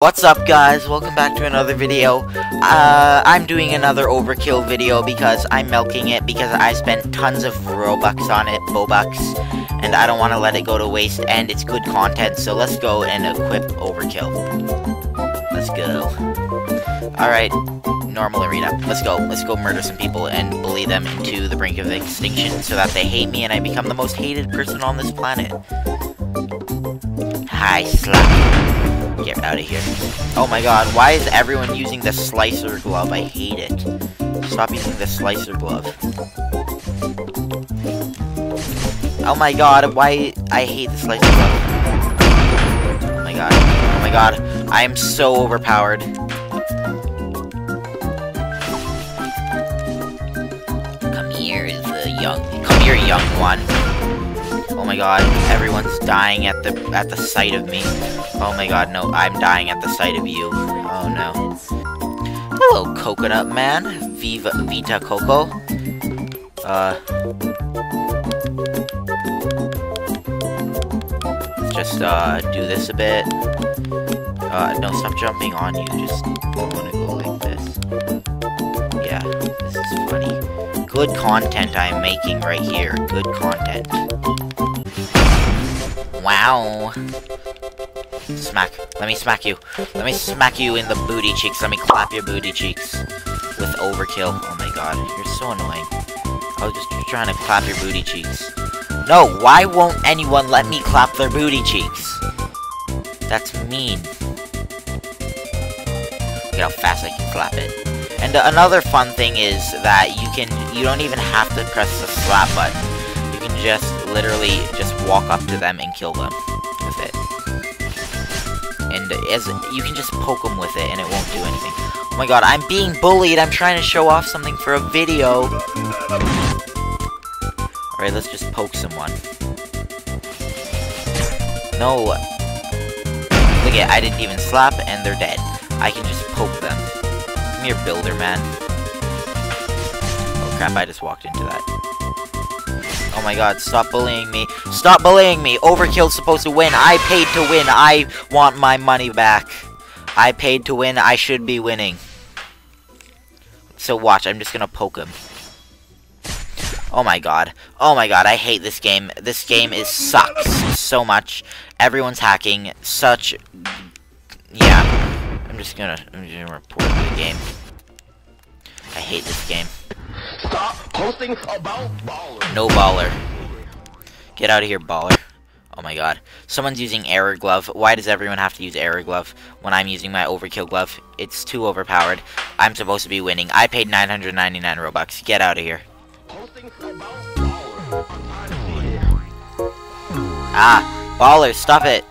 What's up, guys? Welcome back to another video. I'm doing another overkill video because I'm milking it because I spent tons of Robux on it, and I don't want to let it go to waste, and it's good content, so let's go and equip overkill. Let's go. Alright, normal arena. Let's go. Let's go murder some people and bully them into the brink of extinction so that they hate me and I become the most hated person on this planet. Hi, slap. Get out of here. Oh my god, why is everyone using the slicer glove? I hate it. Stop using the slicer glove. Oh my god, why? I hate the slicer glove. Oh my god. Oh my god. I am so overpowered. Come here, young one. Oh my god, everyone's dying at the sight of me. Oh my god, no, I'm dying at the sight of you. Oh no. Hello, coconut man. Viva Vita Coco. Just do this a bit. No, stop jumping on you. Just wanna go like this. Yeah, this is funny. Good content I'm making right here. Good content. Wow. Smack. Let me smack you. Let me smack you in the booty cheeks. Let me clap your booty cheeks with overkill. Oh my god, you're so annoying. I was just trying to clap your booty cheeks. No, why won't anyone let me clap their booty cheeks? That's mean. Look how fast I can clap it. And another fun thing is that you don't even have to press the slap button. You can just literally just walk up to them and kill them with it. And as you can just poke them with it and it won't do anything. Oh my god, I'm being bullied. I'm trying to show off something for a video. Alright, let's just poke someone. No. Look at, I didn't even slap and they're dead. I can just poke them. Come here, Builderman. Oh crap, I just walked into that. Oh my god, stop bullying me. Stop bullying me! Overkill's supposed to win. I paid to win. I want my money back. I paid to win. I should be winning. So watch, I'm just gonna poke him. Oh my god. Oh my god, I hate this game. This game sucks so much. Everyone's hacking. Such... yeah. I'm just gonna report the game. I hate this game. Stop posting about Baller. No Baller. Get out of here, Baller. Oh my god. Someone's using error glove. Why does everyone have to use error glove when I'm using my overkill glove? It's too overpowered. I'm supposed to be winning. I paid 999 Robux. Get out of here. Ah, Baller, stop it.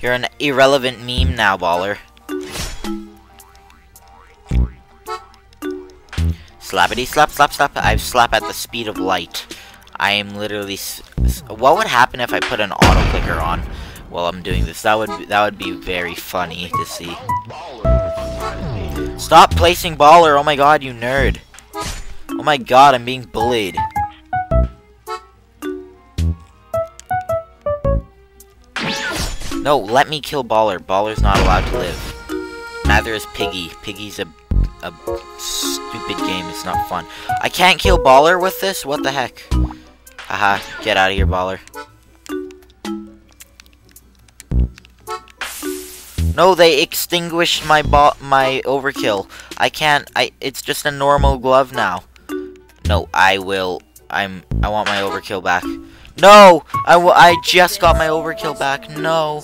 You're an irrelevant meme now, Baller. Slappity slap slap slap. I slap at the speed of light. I am literally. What would happen if I put an auto clicker on while I'm doing this? That would be very funny to see. Stop placing Baller! Oh my god, you nerd! Oh my god, I'm being bullied. No, let me kill Baller. Baller's not allowed to live. Neither is Piggy. Piggy's a stupid game. It's not fun. I can't kill Baller with this? What the heck? Haha, get out of here, Baller. No, they extinguished my overkill. I can't. It's just a normal glove now. No, I want my overkill back. No! I just got my overkill back. No.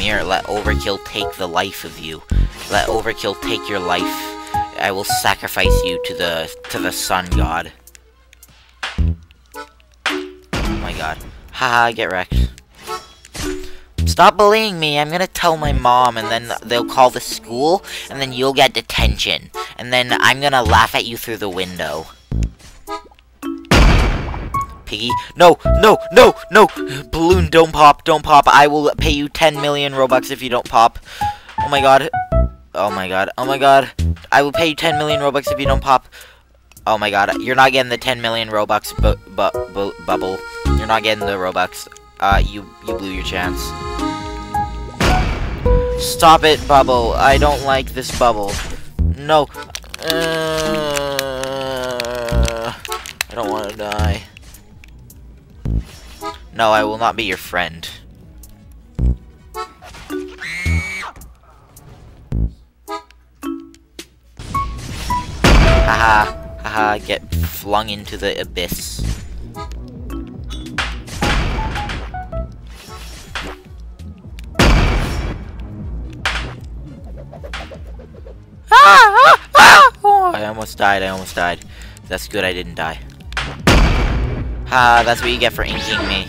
Here, let overkill take the life of you. Let overkill take your life. I will sacrifice you to the sun god. Oh my god. Haha, get wrecked. Stop bullying me. I'm gonna tell my mom, and then they'll call the school, and then you'll get detention. And then I'm gonna laugh at you through the window. Piggy. No, no, no, no! Balloon, don't pop, don't pop. I will pay you 10 million Robux if you don't pop. Oh my god. Oh my god. Oh my god. I will pay you 10 million Robux if you don't pop. Oh my god, you're not getting the 10 million Robux, Bubble. You're not getting the Robux. You blew your chance. Stop it, Bubble. I don't like this Bubble. No. I don't want to die. No, I will not be your friend. Haha. Haha, get flung into the abyss. Oh, I almost died. That's good I didn't die. Ah, that's what you get for inking me.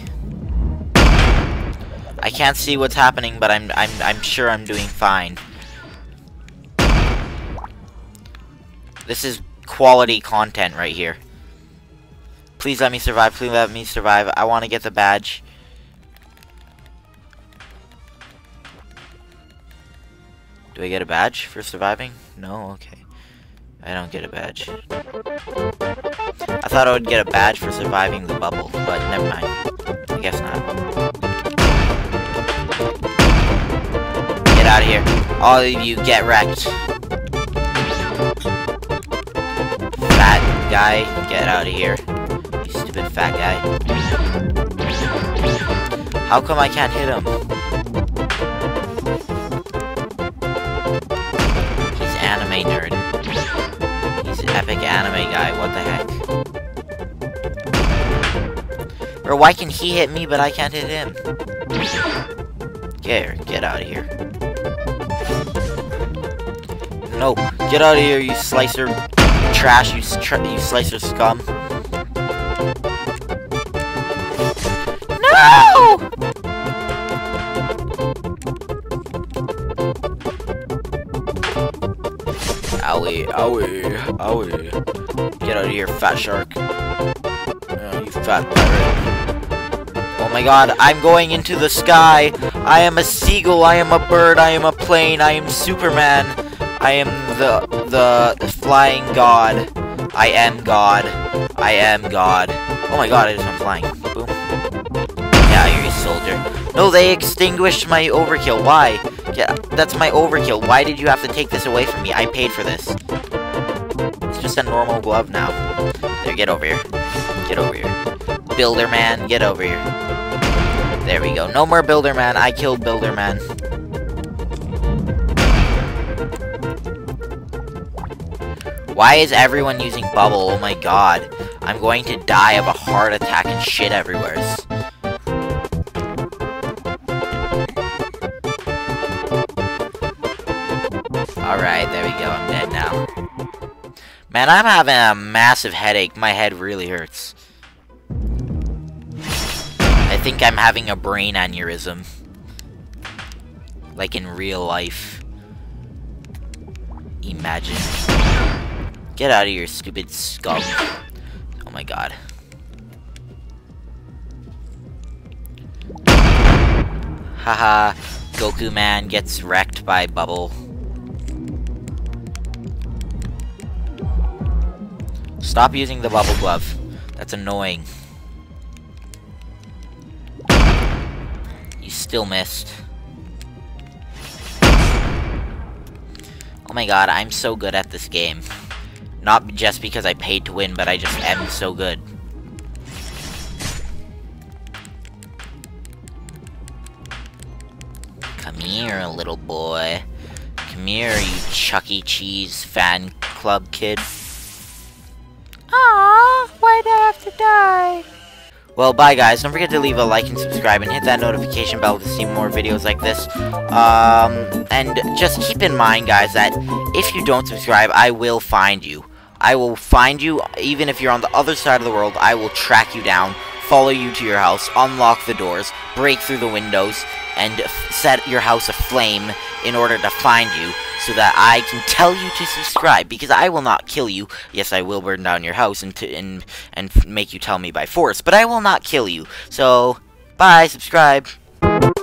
I can't see what's happening, but I'm sure I'm doing fine. This is quality content right here. Please let me survive, please let me survive. I want to get the badge. Do I get a badge for surviving? No, okay. I don't get a badge. I thought I would get a badge for surviving the bubble, but never mind. I guess not. Get out of here. All of you get wrecked. Fat guy, get out of here. You stupid fat guy. How come I can't hit him? He's anime nerd. Epic anime guy, what the heck? Or why can he hit me but I can't hit him? Get out of here. Nope, get out of here, you slicer trash, you slicer scum. No! Owie, owie, owie. Get out of here, fat shark. Oh, you fat pirate. Oh my god, I'm going into the sky. I am a seagull, I am a bird, I am a plane, I am Superman. I am the flying god. I am god. I am god. Oh my god, I just went flying. Boom. Yeah, you're a soldier. No, they extinguished my overkill. Why? Yeah, that's my overkill. Why did you have to take this away from me? I paid for this. It's just a normal glove now. There, get over here. Get over here. Builderman, get over here. There we go. No more Builderman. I killed Builderman. Why is everyone using Bubble? Oh my god. I'm going to die of a heart attack and shit everywhere. Alright, there we go, I'm dead now. Man, I'm having a massive headache. My head really hurts. I think I'm having a brain aneurysm. Like in real life. Imagine. Get out of here, stupid scum. Oh my god. Haha, Goku man gets wrecked by Bubble. Stop using the Bubble Glove. That's annoying. You still missed. Oh my god, I'm so good at this game. Not just because I paid to win, but I just am so good. Come here, little boy. Come here, you Chuck E. Cheese fan club kid. Aww, why'd I have to die? Well, bye guys. Don't forget to leave a like and subscribe and hit that notification bell to see more videos like this. And just keep in mind, guys, that if you don't subscribe, I will find you. I will find you, even if you're on the other side of the world. I will track you down, follow you to your house, unlock the doors, break through the windows, and set your house aflame in order to find you, so that I can tell you to subscribe, because I will not kill you. Yes, I will burn down your house and make you tell me by force, but I will not kill you. So, bye, subscribe.